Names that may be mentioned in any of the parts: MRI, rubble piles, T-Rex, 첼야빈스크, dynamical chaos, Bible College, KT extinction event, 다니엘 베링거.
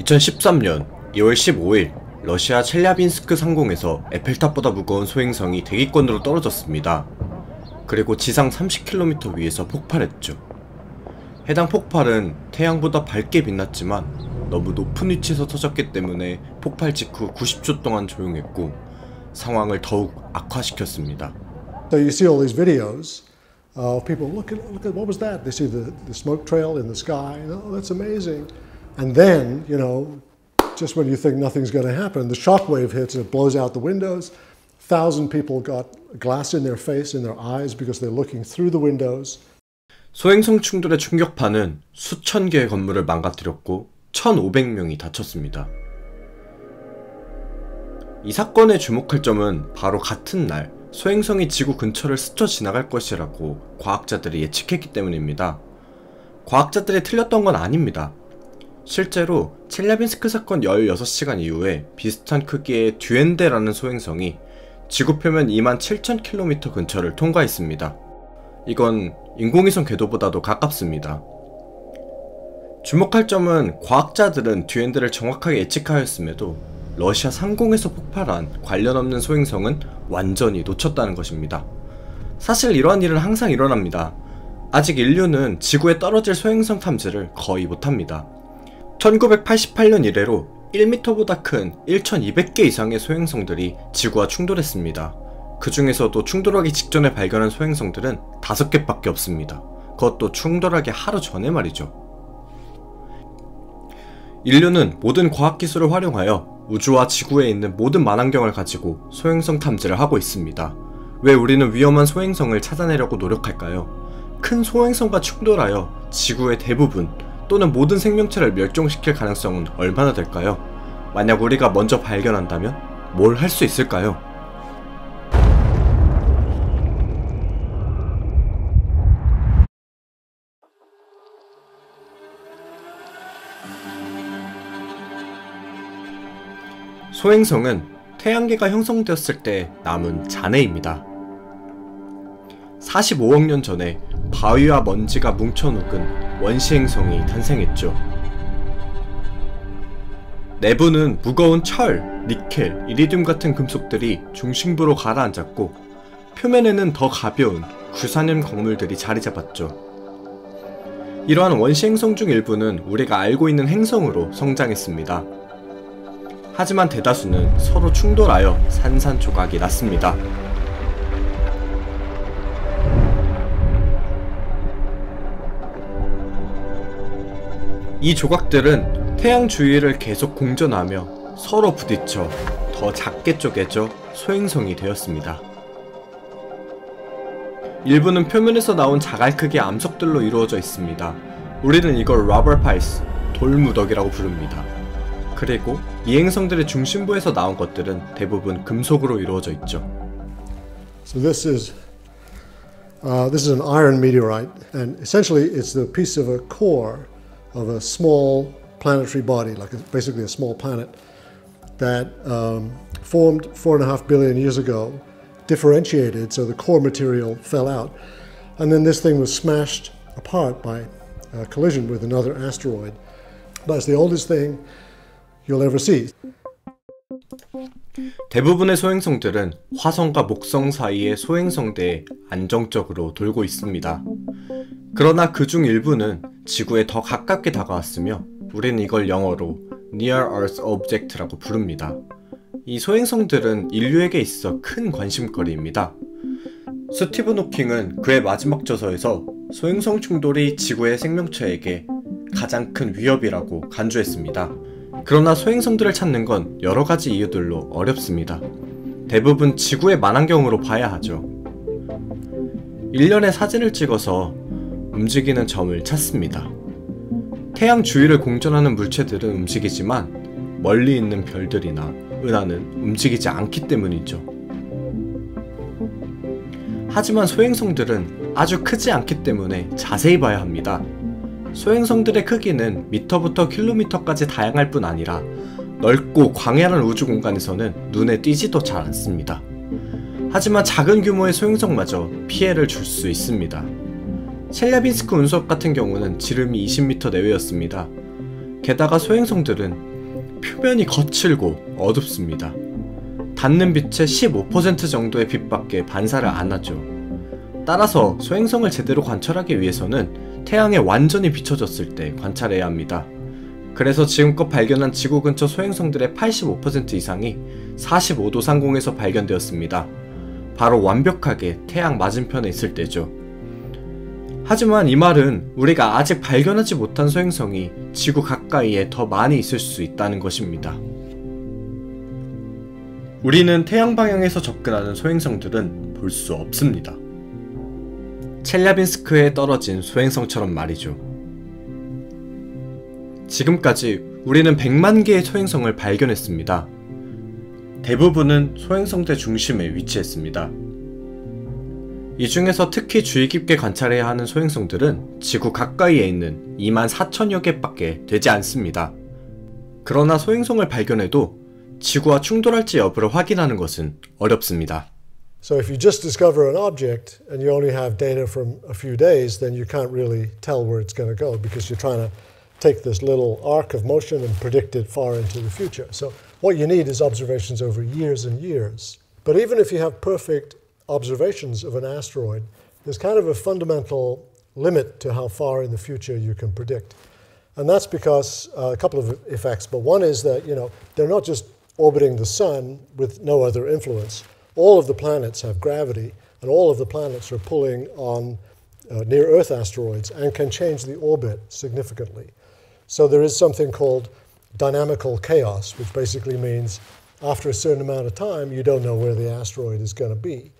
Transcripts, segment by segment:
2013년 2월 15일 러시아 첼야빈스크 상공에서 에펠탑보다 무거운 소행성이 대기권으로 떨어졌습니다. 그리고 지상 30km 위에서 폭발했죠. 해당 폭발은 태양보다 밝게 빛났지만 너무 높은 위치에서 터졌기 때문에 폭발 직후 90초 동안 조용했고 상황을 더욱 악화시켰습니다. So you see all these videos of people look at what was that? They see the smoke trail in the sky. Oh, that's amazing. And then, you know, just when you think nothing's going to happen, the shock wave hits and it blows out the windows. 1,000 people got glass in their face, in their eyes, because they're looking through the windows. 소행성 충돌의 충격파는 수천 개의 건물을 망가뜨렸고 1,500명이 다쳤습니다. 이 사건에 주목할 점은 바로 같은 날 소행성이 지구 근처를 스쳐 지나갈 것이라고 과학자들이 예측했기 때문입니다. 과학자들이 틀렸던 건 아닙니다. 실제로 첼야빈스크 사건 16시간 이후에 비슷한 크기의 듀엔데라는 소행성이 지구 표면 27,000km 근처를 통과했습니다. 이건 인공위성 궤도보다도 가깝습니다. 주목할 점은 과학자들은 듀엔데를 정확하게 예측하였음에도 러시아 상공에서 폭발한 관련 없는 소행성은 완전히 놓쳤다는 것입니다. 사실 이러한 일은 항상 일어납니다. 아직 인류는 지구에 떨어질 소행성 탐지를 거의 못합니다. 1988년 이래로 1m보다 큰 1200개 이상의 소행성들이 지구와 충돌했습니다. 그 중에서도 충돌하기 직전에 발견한 소행성들은 5개밖에 없습니다. 그것도 충돌하기 하루 전에 말이죠. 인류는 모든 과학기술을 활용하여 우주와 지구에 있는 모든 만환경을 가지고 소행성 탐지를 하고 있습니다. 왜 우리는 위험한 소행성을 찾아내려고 노력할까요? 큰 소행성과 충돌하여 지구의 대부분 또는 모든 생명체를 멸종시킬 가능성은 얼마나 될까요? 만약 우리가 먼저 발견한다면 뭘 할 수 있을까요? 소행성은 태양계가 형성되었을 때 남은 잔해입니다. 45억 년 전에 바위와 먼지가 뭉쳐녹은 원시행성이 탄생했죠. 내부는 무거운 철, 니켈, 이리듐 같은 금속들이 중심부로 가라앉았고 표면에는 더 가벼운 규산염 광물들이 자리잡았죠. 이러한 원시행성 중 일부는 우리가 알고 있는 행성으로 성장했습니다. 하지만 대다수는 서로 충돌하여 산산조각이 났습니다. 이 조각들은 태양 주위를 계속 공전하며 서로 부딪혀 더 작게 쪼개져 소행성이 되었습니다. 일부는 표면에서 나온 자갈 크기의 암석들로 이루어져 있습니다. 우리는 이걸 러버 파이스, 돌무더기라고 부릅니다. 그리고 이 행성들의 중심부에서 나온 것들은 대부분 금속으로 이루어져 있죠. So this is an iron meteorite, and essentially it's the piece of a core of a small planetary body, like basically a small planet that formed 4.5 billion years ago, differentiated, so the core material fell out, and then this thing was smashed apart by collision with another asteroid. But it's the oldest thing. 대부분의 소행성들은 화성과 목성 사이의 소행성대에 안정적으로 돌고 있습니다. 그러나 그중 일부는 지구에 더 가깝게 다가왔으며 우리는 이걸 영어로 Near Earth Object라고 부릅니다. 이 소행성들은 인류에게 있어 큰 관심거리입니다. 스티븐 호킹은 그의 마지막 저서에서 소행성 충돌이 지구의 생명체에게 가장 큰 위협이라고 간주했습니다. 그러나 소행성들을 찾는 건 여러가지 이유들로 어렵습니다. 대부분 지구의 만환경으로 봐야 하죠. 일련의 사진을 찍어서 움직이는 점을 찾습니다. 태양 주위를 공전하는 물체들은 움직이지만 멀리 있는 별들이나 은하는 움직이지 않기 때문이죠. 하지만 소행성들은 아주 크지 않기 때문에 자세히 봐야 합니다. 소행성들의 크기는 미터부터 킬로미터까지 다양할 뿐 아니라 넓고 광활한 우주 공간에서는 눈에 띄지도 잘 않습니다. 하지만 작은 규모의 소행성마저 피해를 줄 수 있습니다. 첼야빈스크 운석 같은 경우는 지름이 20m 내외였습니다. 게다가 소행성들은 표면이 거칠고 어둡습니다. 닿는 빛의 15% 정도의 빛밖에 반사를 안하죠. 따라서 소행성을 제대로 관찰하기 위해서는 태양에 완전히 비춰졌을 때 관찰해야 합니다. 그래서 지금껏 발견한 지구 근처 소행성들의 85% 이상이 45도 상공에서 발견되었습니다. 바로 완벽하게 태양 맞은편에 있을 때죠. 하지만 이 말은 우리가 아직 발견하지 못한 소행성이 지구 가까이에 더 많이 있을 수 있다는 것입니다. 우리는 태양 방향에서 접근하는 소행성들은 볼 수 없습니다. 첼야빈스크에 떨어진 소행성처럼 말이죠. 지금까지 우리는 100만 개의 소행성을 발견했습니다. 대부분은 소행성대 중심에 위치했습니다. 이 중에서 특히 주의 깊게 관찰해야 하는 소행성들은 지구 가까이에 있는 24,000여 개 밖에 되지 않습니다. 그러나 소행성을 발견해도 지구와 충돌할지 여부를 확인하는 것은 어렵습니다. So if you just discover an object and you only have data from a few days, then you can't really tell where it's going to go because you're trying to take this little arc of motion and predict it far into the future. So what you need is observations over years and years. But even if you have perfect observations of an asteroid, there's kind of a fundamental limit to how far in the future you can predict. And that's because a couple of effects, but one is that, you know, they're not just orbiting the sun with no other influence. All of the planets have gravity, and all of the planets are pulling on near-Earth asteroids and can change the orbit significantly. So there is something called dynamical chaos, which basically means after a certain amount of time, you don't know where the asteroid is going to be.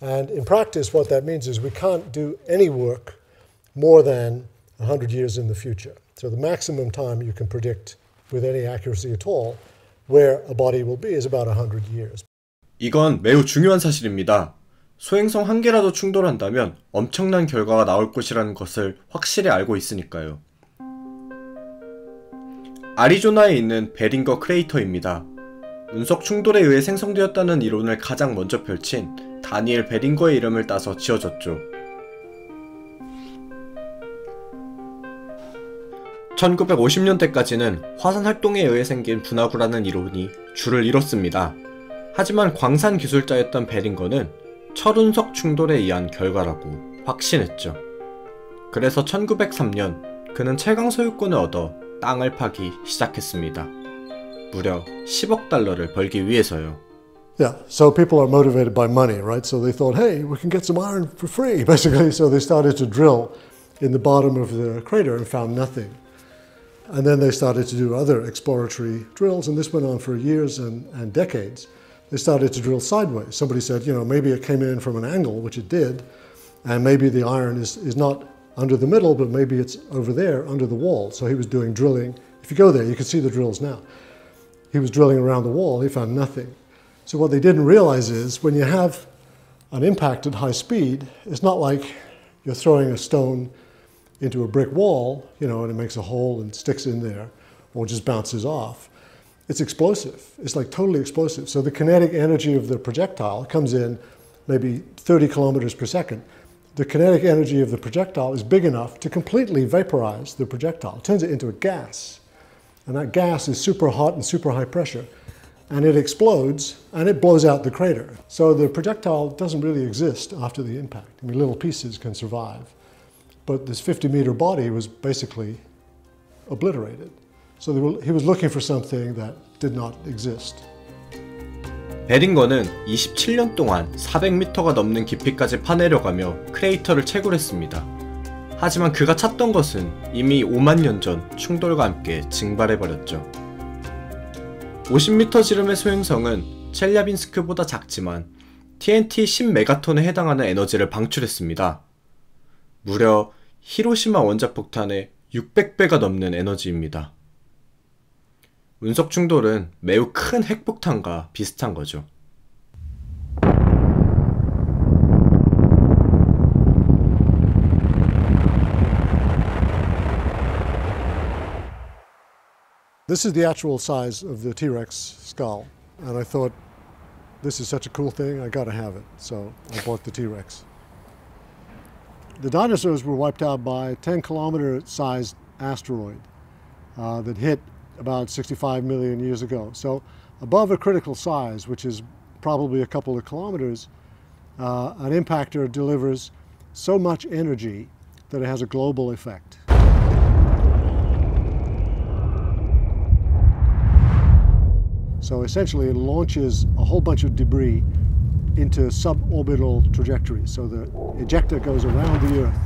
And in practice, what that means is we can't do any work more than 100 years in the future. So the maximum time you can predict with any accuracy at all where a body will be is about 100 years. 이건 매우 중요한 사실입니다. 소행성 한 개라도 충돌한다면 엄청난 결과가 나올 것이라는 것을 확실히 알고 있으니까요. 아리조나에 있는 베링거 크레이터입니다. 운석 충돌에 의해 생성되었다는 이론을 가장 먼저 펼친 다니엘 베링거의 이름을 따서 지어졌죠. 1950년대까지는 화산 활동에 의해 생긴 분화구라는 이론이 주를 이뤘습니다. 하지만 광산 기술자였던 베링거는 철운석 충돌에 의한 결과라고 확신했죠. 그래서 1903년 그는 채광 소유권을 얻어 땅을 파기 시작했습니다. 무려 10억 달러를 벌기 위해서요. Yeah, so people are motivated by money, right? So they thought, hey, we can get some iron for free, basically. So they started to drill in the bottom of the crater and found nothing. And then they started to do other exploratory drills, and this went on for years and decades. They started to drill sideways. Somebody said, you know, maybe it came in from an angle, which it did, and maybe the iron is not under the middle, but maybe it's over there, under the wall. So he was doing drilling. If you go there, you can see the drills now. He was drilling around the wall. He found nothing. So what they didn't realize is when you have an impact at high speed, it's not like you're throwing a stone into a brick wall, you know, and it makes a hole and sticks in there or just bounces off. It's explosive. It's like totally explosive. So the kinetic energy of the projectile comes in maybe 30 kilometers per second. The kinetic energy of the projectile is big enough to completely vaporize the projectile. It turns it into a gas. And that gas is super hot and super high pressure. And it explodes and it blows out the crater. So the projectile doesn't really exist after the impact. I mean, little pieces can survive. But this 50-meter body was basically obliterated. So he was looking for something that did not exist. 베링거는 27년 동안 400m가 넘는 깊이까지 파내려가며 크레이터를 채굴했습니다. 하지만 그가 찾던 것은 이미 5만 년 전 충돌과 함께 증발해버렸죠. 50m 지름의 소행성은 첼야빈스크보다 작지만 TNT 10메가톤에 해당하는 에너지를 방출했습니다. 무려 히로시마 원자폭탄의 600배가 넘는 에너지입니다. 운석 충돌은 매우 큰 핵폭탄과 비슷한 거죠. This is the actual size of the T-Rex skull, and I thought this is such a cool thing, I gotta have it. So I bought the T-Rex. The dinosaurs were wiped out by a 10-kilometer-sized asteroid. that hit about 65 million years ago. So above a critical size, which is probably a couple of kilometers, an impactor delivers so much energy that it has a global effect. So essentially it launches a whole bunch of debris into suborbital trajectories. So the ejector goes around the Earth,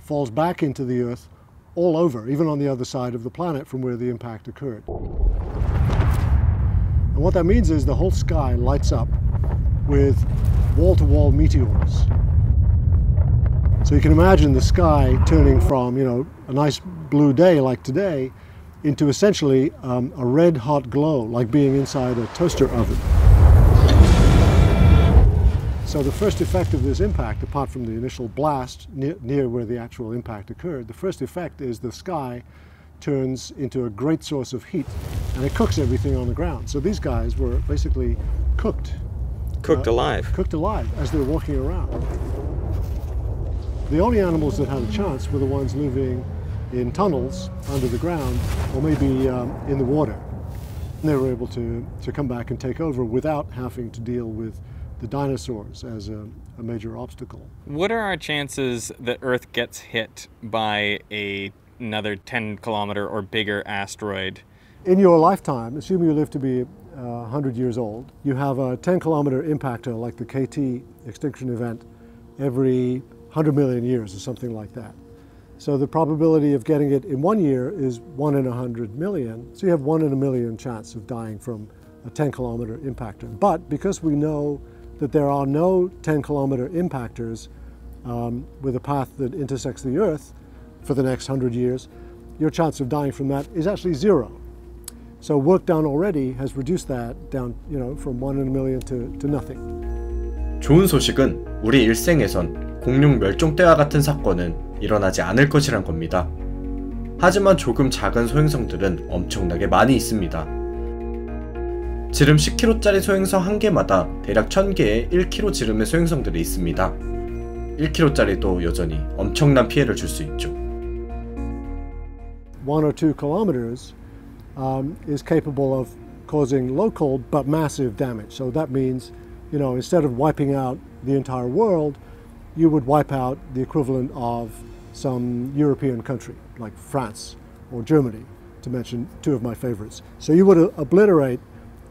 falls back into the Earth all over, even on the other side of the planet from where the impact occurred. And what that means is the whole sky lights up with wall-to-wall meteors. So you can imagine the sky turning from, you know, a nice blue day like today into essentially a red-hot glow, like being inside a toaster oven. So the first effect of this impact, apart from the initial blast near where the actual impact occurred, the first effect is the sky turns into a great source of heat, and it cooks everything on the ground. So these guys were basically cooked. Cooked alive. Cooked alive as they were walking around. The only animals that had a chance were the ones living in tunnels under the ground, or maybe in the water. And they were able to come back and take over without having to deal with the dinosaurs as a major obstacle. What are our chances that Earth gets hit by another 10-kilometer or bigger asteroid? In your lifetime, assuming you live to be 100 years old, you have a 10-kilometer impactor like the KT extinction event every 100 million years or something like that. So the probability of getting it in 1 year is 1 in 100 million. So you have 1 in 1 million chance of dying from a 10-kilometer impactor. But because we know that there are no 10-kilometer impactors with a path that intersects the Earth for the next 100 years, your chance of dying from that is actually zero. So work done already has reduced that down, you know, from 1 in 1 million to nothing. 좋은 소식은 우리 일생에선 공룡 멸종 때와 같은 사건은 일어나지 않을 것이란 겁니다. 하지만 조금 작은 소행성들은 엄청나게 많이 있습니다. 지름 10km짜리 소행성 한 개마다 대략 1000개의 1km 지름의 소행성들이 있습니다. 1km짜리도 여전히 엄청난 피해를 줄 수 있죠. 1 or 2 kilometers is capable of causing local but massive damage. So that means, you know, instead of wiping out the entire world, you would wipe out the equivalent of some European country like France or Germany, to mention two of my favorites. So you would obliterate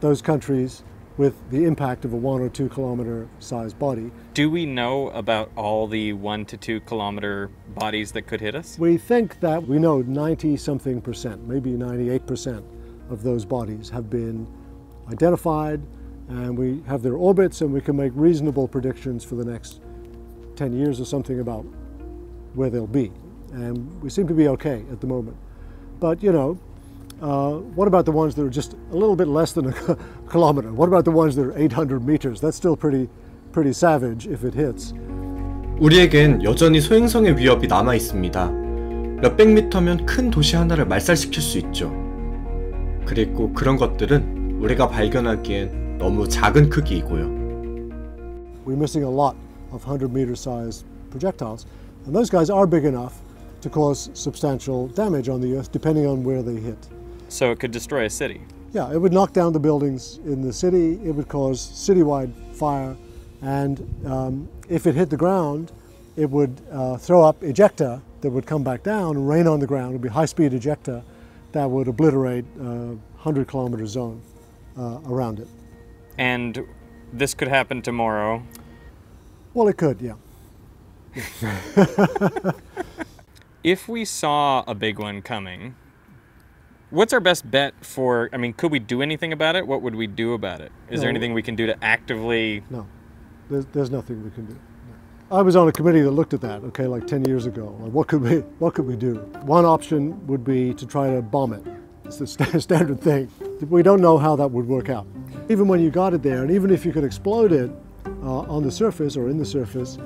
those countries with the impact of a 1 or 2 kilometer sized body. Do we know about all the 1 to 2 kilometer bodies that could hit us? We think that we know 90-something%, maybe 98% of those bodies have been identified, and we have their orbits, and we can make reasonable predictions for the next 10 years or something about where they'll be. And we seem to be okay at the moment. But, you know, what about the ones that are just a little bit less than a kilometer? What about the ones that are 800 meters? That's still pretty savage if it hits. 우리에겐 여전히 소행성의 위협이 남아 있습니다. 몇백 미터면 큰 도시 하나를 말살시킬 수 있죠. 그리고 그런 것들은 우리가 발견하기엔 너무 작은 크기이고요. We're missing a lot of 100-meter-sized projectiles, and those guys are big enough to cause substantial damage on the Earth, depending on where they hit. So it could destroy a city? Yeah, it would knock down the buildings in the city, it would cause citywide fire, and if it hit the ground, it would throw up ejecta that would come back down and rain on the ground. It would be high-speed ejecta that would obliterate a 100-kilometer zone around it. And this could happen tomorrow? Well, it could, yeah. If we saw a big one coming, what's our best bet for, I mean, could we do anything about it? What would we do about it? Is there anything we can do to actively? No, there's nothing we can do. No. I was on a committee that looked at that, okay, like 10 years ago. Like, what could we do? One option would be to try to bomb it. It's the standard thing. We don't know how that would work out. Even when you got it there, and even if you could explode it on the surface or in the surface,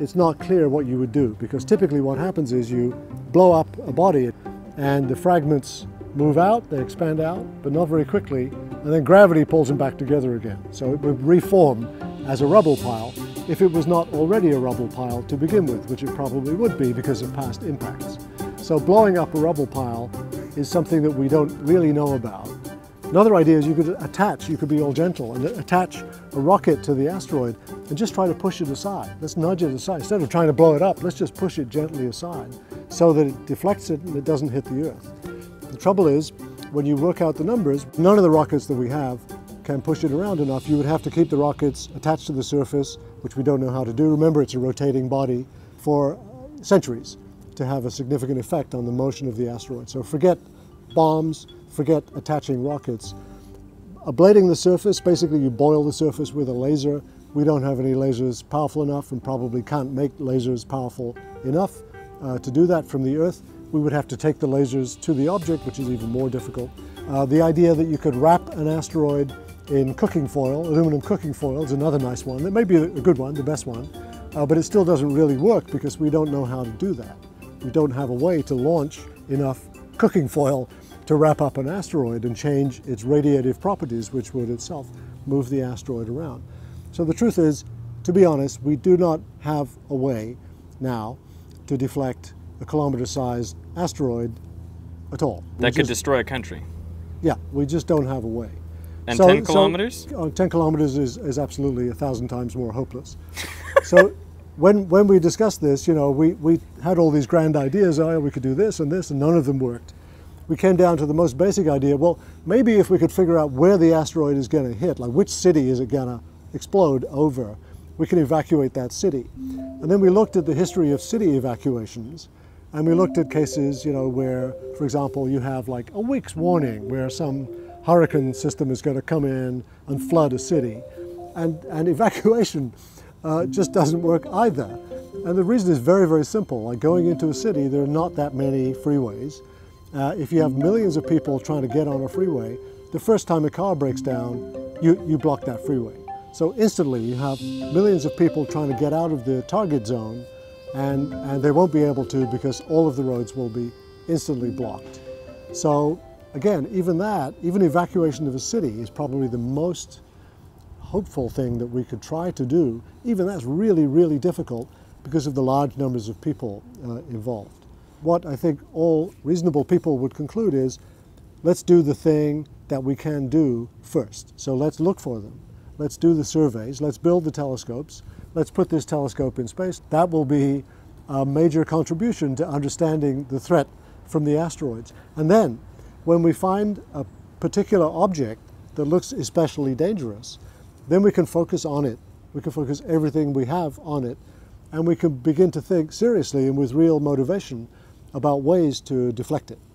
it's not clear what you would do, because typically what happens is you blow up a body and the fragments move out, they expand out, but not very quickly, and then gravity pulls them back together again. So it would reform as a rubble pile, if it was not already a rubble pile to begin with, which it probably would be because of past impacts. So blowing up a rubble pile is something that we don't really know about. Another idea is you could be all gentle and attach a rocket to the asteroid and just try to push it aside. Let's nudge it aside. Instead of trying to blow it up, let's just push it gently aside so that it deflects it and it doesn't hit the Earth. The trouble is, when you work out the numbers, none of the rockets that we have can push it around enough. You would have to keep the rockets attached to the surface, which we don't know how to do. Remember, it's a rotating body, for centuries to have a significant effect on the motion of the asteroid. So forget bombs, forget attaching rockets. Ablating the surface, basically you boil the surface with a laser. We don't have any lasers powerful enough and probably can't make lasers powerful enough to do that from the Earth. We would have to take the lasers to the object, which is even more difficult. The idea that you could wrap an asteroid in cooking foil, aluminum cooking foil, is another nice one. That may be a good one, the best one, but it still doesn't really work because we don't know how to do that. We don't have a way to launch enough cooking foil to wrap up an asteroid and change its radiative properties, which would itself move the asteroid around. So the truth is, to be honest, we do not have a way now to deflect a kilometer-sized asteroid at all. That could destroy a country. Yeah, we just don't have a way. And so, 10 kilometers? So, 10 kilometers is absolutely 1,000 times more hopeless. So when we discussed this, you know, we had all these grand ideas. Oh, we could do this and this, and none of them worked. We came down to the most basic idea, well, maybe if we could figure out where the asteroid is going to hit, like which city is it going to explode over, we can evacuate that city. And then we looked at the history of city evacuations, and we looked at cases, you know, where, for example, you have like a week's warning where some hurricane system is going to come in and flood a city. And evacuation just doesn't work either. And the reason is very, very simple. Like going into a city, there are not that many freeways. If you have millions of people trying to get on a freeway, the first time a car breaks down, you block that freeway. So instantly you have millions of people trying to get out of the target zone, and they won't be able to because all of the roads will be instantly blocked. So again, even evacuation of a city is probably the most hopeful thing that we could try to do. Even that's really, really difficult because of the large numbers of people involved. What I think all reasonable people would conclude is, let's do the thing that we can do first. So let's look for them. Let's do the surveys. Let's build the telescopes. Let's put this telescope in space. That will be a major contribution to understanding the threat from the asteroids. And then, when we find a particular object that looks especially dangerous, then we can focus on it. We can focus everything we have on it. And we can begin to think seriously and with real motivation about ways to deflect it.